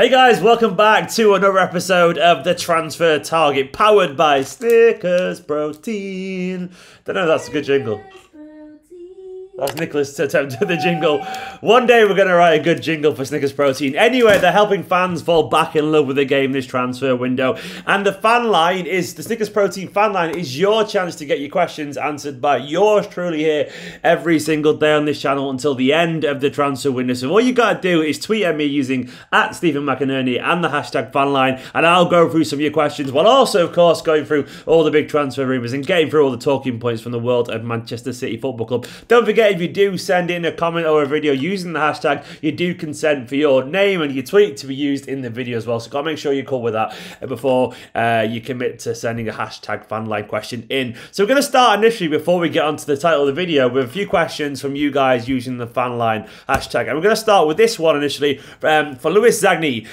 Hey guys, welcome back to another episode of The Transfer Target, powered by Snickers Protein. Don't know if that's a good jingle. That's Nicholas' attempt at the jingle. One day we're going to write a good jingle for Snickers Protein. Anyway, they're helping fans fall back in love with the game this transfer window. And the fan line is, the Snickers Protein fan line is your chance to get your questions answered by yours truly here every single day on this channel until the end of the transfer window. So all you got to do is tweet at me using @StephenMcInerney and the hashtag fan line, and I'll go through some of your questions while also, of course, going through all the big transfer rumours and getting through all the talking points from the world of Manchester City Football Club. Don't forget, if you do send in a comment or a video using the hashtag, you do consent for your name and your tweet to be used in the video as well. So gotta make sure you're cool with that before you commit to sending a hashtag fan line question in. So we're gonna start initially, before we get onto the title of the video, with a few questions from you guys using the fan line hashtag. And we're gonna start with this one initially for Lewis Zagni.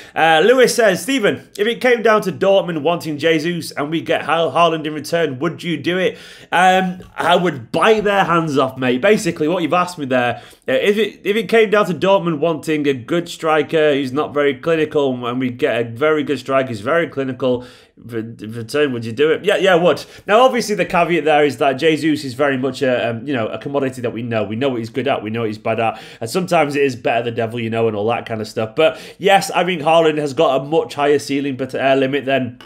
Lewis says, Stephen, if it came down to Dortmund wanting Jesus and we get Haaland in return, would you do it? I would bite their hands off, mate. Basically, what you've asked me there, if it came down to Dortmund wanting a good striker who's not very clinical, and we get a very good striker who's very clinical, in return, would you do it? Yeah, I would. Now, obviously, the caveat there is that Jesus is very much a a commodity that we know. We know what he's good at. We know what he's bad at. And sometimes it is better the devil you know and all that kind of stuff. But yes, I think Haaland has got a much higher ceiling but limit than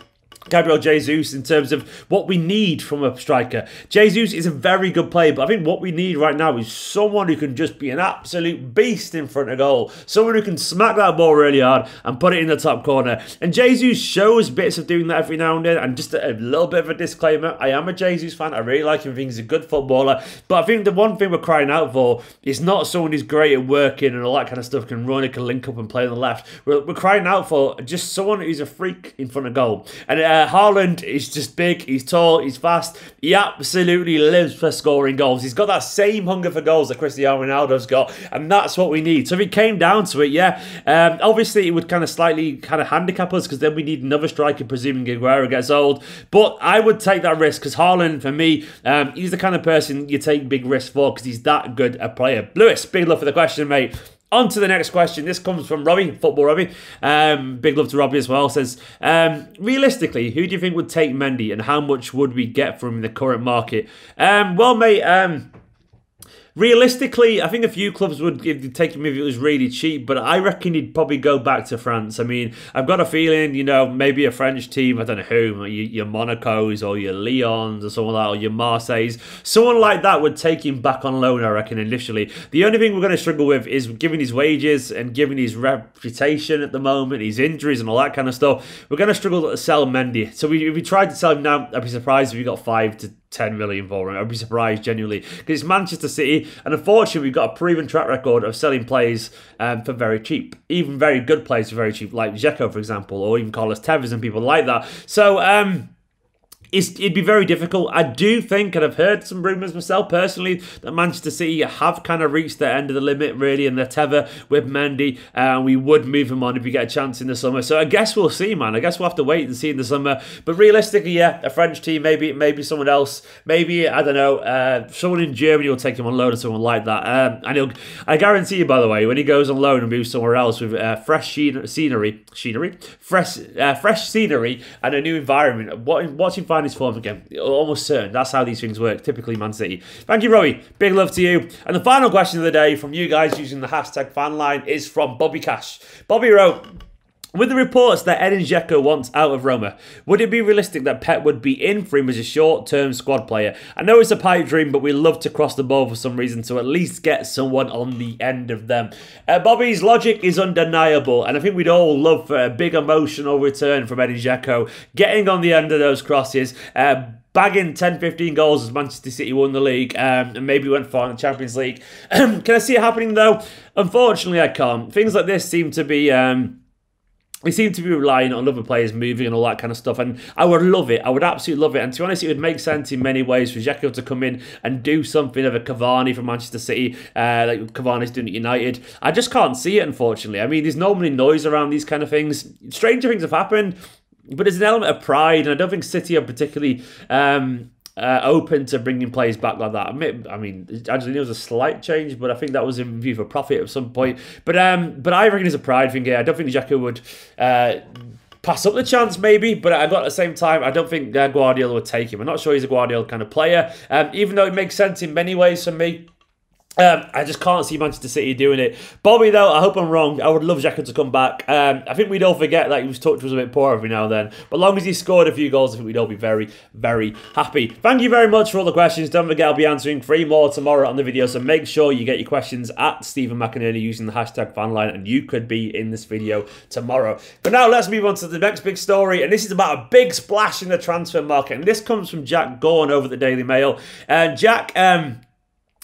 Gabriel Jesus in terms of what we need from a striker. Jesus is a very good player, but I think what we need right now is someone who can just be an absolute beast in front of goal. Someone who can smack that ball really hard and put it in the top corner. And Jesus shows bits of doing that every now and then. And just a little bit of a disclaimer, I am a Jesus fan. I really like him. I think he's a good footballer. But I think the one thing we're crying out for is not someone who's great at working and all that kind of stuff, can run, can link up and play on the left. We're crying out for just someone who's a freak in front of goal. And Haaland is just big, he's tall, he's fast, he absolutely lives for scoring goals. He's got that same hunger for goals that Cristiano Ronaldo's got, and that's what we need. So if it came down to it, yeah, obviously it would slightly handicap us, because then we need another striker, presuming Agüero gets old. But I would take that risk, because Haaland, for me, he's the kind of person you take big risks for, because he's that good a player. Lewis, big love for the question, mate. On to the next question. This comes from Robbie, Football Robbie. Big love to Robbie as well. Says, realistically, who do you think would take Mendy and how much would we get from the current market? Well, mate, realistically, I think a few clubs would take him if it was really cheap, but I reckon he'd probably go back to France. I mean, I've got a feeling, maybe a French team, I don't know who, your Monacos or your Lyons or someone like that, or your Marseilles. Someone like that would take him back on loan, I reckon, initially. The only thing we're going to struggle with is, given his wages and given his reputation at the moment, his injuries and all that kind of stuff, we're going to struggle to sell Mendy. So if we tried to sell him now, I'd be surprised if we got 5 to 10 million for him. I'd be surprised, genuinely, because it's Manchester City, and unfortunately we've got a proven track record of selling players for very cheap, even very good players for very cheap, like Dzeko, for example, or even Carlos Tevez and people like that. So it'd be very difficult. I do think, and I've heard some rumours myself personally, that Manchester City have kind of reached the end of the limit, really, and their tether with Mendy, and we would move him on if we get a chance in the summer. So I guess we'll see, man. I guess we'll have to wait and see in the summer. But realistically, yeah, a French team, maybe someone else, maybe, I don't know, someone in Germany will take him on loan or someone like that. And I guarantee you, by the way, when he goes on loan and moves somewhere else with fresh scenery and a new environment, what's he find his form again? Almost certain. That's how these things work, typically Man City. Thank you, Rowie. Big love to you. And the final question of the day from you guys using the hashtag fan line is from Bobby Cash. Bobby wrote, with the reports that Edin Dzeko wants out of Roma, would it be realistic that Pep would be in for him as a short-term squad player? I know it's a pipe dream, but we love to cross the ball for some reason, so at least get someone on the end of them. Bobby's logic is undeniable, and I think we'd all love for a big emotional return from Edin Dzeko, getting on the end of those crosses, bagging 10-15 goals as Manchester City won the league, and maybe went far in the Champions League. Can I see it happening, though? Unfortunately, I can't. Things like this seem to be... we seem to be relying on other players moving and all that kind of stuff, and I would love it. I would absolutely love it, and to be honest, it would make sense in many ways for Dzeko to come in and do something of a Cavani from Manchester City, like Cavani's doing at United. I just can't see it, unfortunately. I mean, there's normally noise around these kind of things. Stranger things have happened, but there's an element of pride, and I don't think City are particularly... open to bringing players back like that. I mean, Angelino's a slight change, but I think that was in view for profit at some point. But I reckon it's a pride thing here. I don't think Xhaka would pass up the chance, maybe, but at the same time, I don't think Guardiola would take him. I'm not sure he's a Guardiola kind of player, even though it makes sense in many ways for me. I just can't see Manchester City doing it. Bobby, though, I hope I'm wrong. I would love Xhaka to come back. I think we'd all forget that his touch was a bit poor every now and then. But as long as he scored a few goals, I think we'd all be very, very happy. Thank you very much for all the questions. Don't forget, I'll be answering 3 more tomorrow on the video. So make sure you get your questions at Stephen McInerney using the hashtag fanline, and you could be in this video tomorrow. But now let's move on to the next big story. And this is about a big splash in the transfer market. And this comes from Jack Gorn over at the Daily Mail. And Jack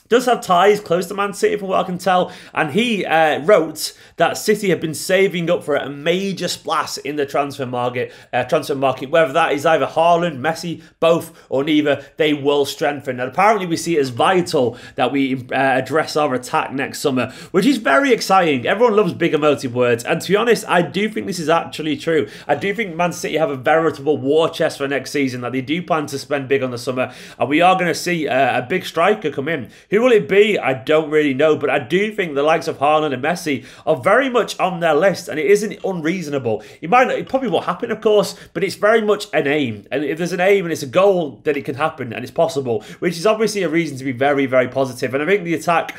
does have ties close to Man City from what I can tell, and he wrote that City have been saving up for a major splash in the transfer market. Whether that is either Haaland, Messi, both, or neither, they will strengthen. And apparently we see it as vital that we address our attack next summer, which is very exciting. Everyone loves big emotive words, and to be honest, I do think this is actually true. I do think Man City have a veritable war chest for next season, that they do plan to spend big on the summer, and we are going to see a big striker come in. Who will it be? I don't really know, but I do think the likes of Haaland and Messi are very much on their list, and it isn't unreasonable. It probably won't happen, of course, but it's very much an aim. And if there's an aim and it's a goal, then it can happen and it's possible, which is obviously a reason to be very, very positive. And I think the attack,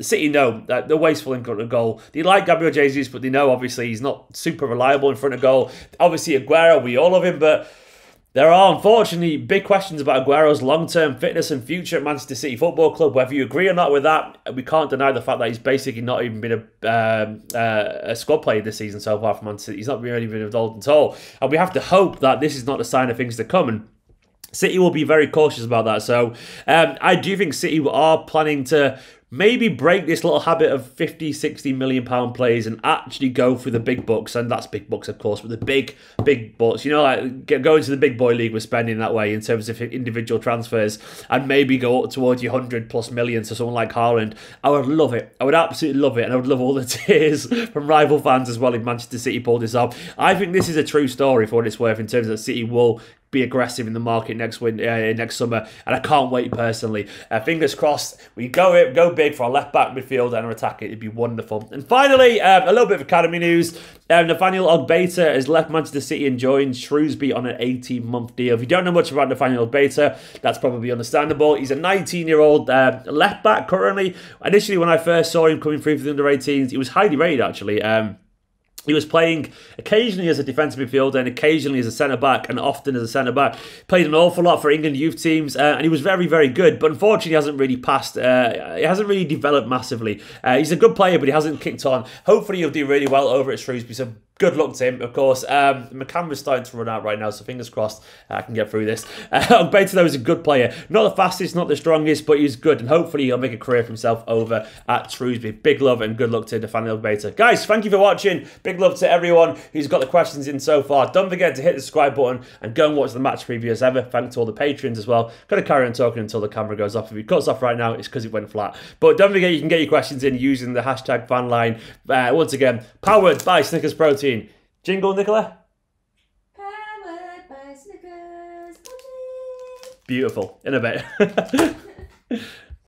City know that they're wasteful in front of goal. They like Gabriel Jesus, but they know obviously he's not super reliable in front of goal. Obviously Agüero, we all love him, but there are, unfortunately, big questions about Aguero's long-term fitness and future at Manchester City Football Club. Whether you agree or not with that, we can't deny the fact that he's basically not even been a squad player this season so far for Man City. He's not really been involved at all. And we have to hope that this is not a sign of things to come. And City will be very cautious about that. So I do think City are planning to maybe break this little habit of 50, 60 million pound players and actually go for the big bucks. And that's big bucks, of course, but the big bucks. You know, like going to the big boy league, we're spending that way in terms of individual transfers, and maybe go up towards your 100+ million to someone like Haaland. I would love it. I would absolutely love it. And I would love all the tears from rival fans as well if Manchester City pulled this off. I think this is a true story for what it's worth in terms of City will be aggressive in the market next summer, and I can't wait personally. Fingers crossed, we go big for our left back, midfield, and our attack. It'd be wonderful. And finally, a little bit of academy news. Nathaniel Ogbeta has left Manchester City and joined Shrewsbury on an 18-month deal. If you don't know much about Nathaniel Ogbeta, that's probably understandable. He's a 19-year-old left back currently. Initially, when I first saw him coming through for the under-18s, he was highly rated actually. He was playing occasionally as a defensive midfielder and occasionally as a centre-back, and often as a centre-back. Played an awful lot for England youth teams, and he was very, very good. But unfortunately, he hasn't really passed. He hasn't really developed massively. He's a good player, but he hasn't kicked on. Hopefully, he'll do really well over at Shrewsbury. So good luck to him, of course. My camera's starting to run out right now, so fingers crossed I can get through this. Ogbeta, though, is a good player. Not the fastest, not the strongest, but he's good. And hopefully he'll make a career for himself over at Shrewsbury. Big love and good luck to Nathaniel Ogbeta. Guys, thank you for watching. Big love to everyone who's got the questions in so far. Don't forget to hit the subscribe button and go and watch the match preview as ever. Thanks to all the patrons as well. Got to carry on talking until the camera goes off. If it cuts off right now, it's because it went flat. But don't forget you can get your questions in using the hashtag fanline. Once again, powered by Snickers Protein. Jingle, Nicola. Powered by Snickers Protein. Beautiful. In a bit.